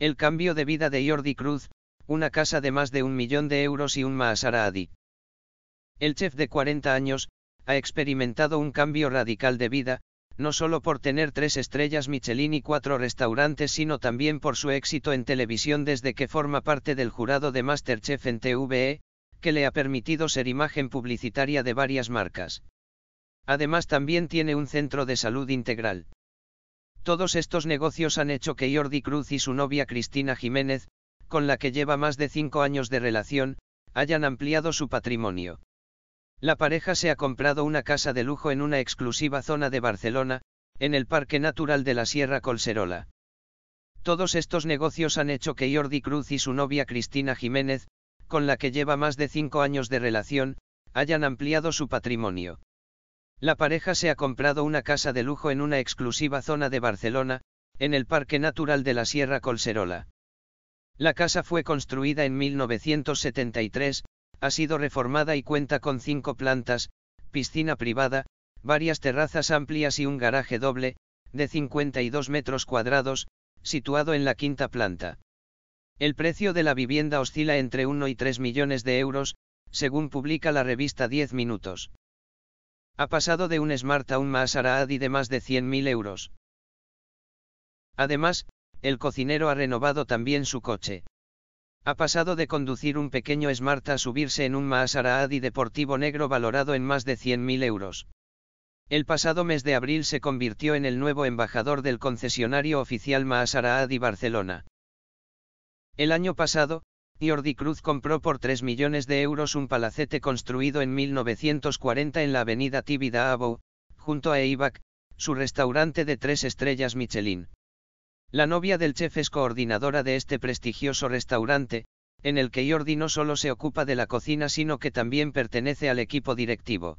El cambio de vida de Jordi Cruz, una casa de más de €1 millón y un Maserati. El chef de 40 años ha experimentado un cambio radical de vida, no solo por tener 3 estrellas Michelin y 4 restaurantes, sino también por su éxito en televisión desde que forma parte del jurado de MasterChef en TVE, que le ha permitido ser imagen publicitaria de varias marcas. Además, también tiene un centro de salud integral. Todos estos negocios han hecho que Jordi Cruz y su novia Cristina Jiménez, con la que lleva más de 5 años de relación, hayan ampliado su patrimonio. La pareja se ha comprado una casa de lujo en una exclusiva zona de Barcelona, en el Parque Natural de la Sierra Collserola. Todos estos negocios han hecho que Jordi Cruz y su novia Cristina Jiménez, con la que lleva más de 5 años de relación, hayan ampliado su patrimonio. La pareja se ha comprado una casa de lujo en una exclusiva zona de Barcelona, en el Parque Natural de la Sierra Collserola. La casa fue construida en 1973, ha sido reformada y cuenta con 5 plantas, piscina privada, varias terrazas amplias y un garaje doble, de 52 metros cuadrados, situado en la 5ª planta. El precio de la vivienda oscila entre 1 y 3 millones de euros, según publica la revista 10 Minutos. Ha pasado de un Smart a un Maserati de más de 100.000 euros. Además, el cocinero ha renovado también su coche. Ha pasado de conducir un pequeño Smart a subirse en un Maserati deportivo negro valorado en más de 100.000 euros. El pasado mes de abril se convirtió en el nuevo embajador del concesionario oficial Maserati Barcelona. El año pasado, Jordi Cruz compró por 3 millones de euros un palacete construido en 1940 en la avenida Tibidabo, junto a ABaC, su restaurante de 3 estrellas Michelin. La novia del chef es coordinadora de este prestigioso restaurante, en el que Jordi no solo se ocupa de la cocina sino que también pertenece al equipo directivo.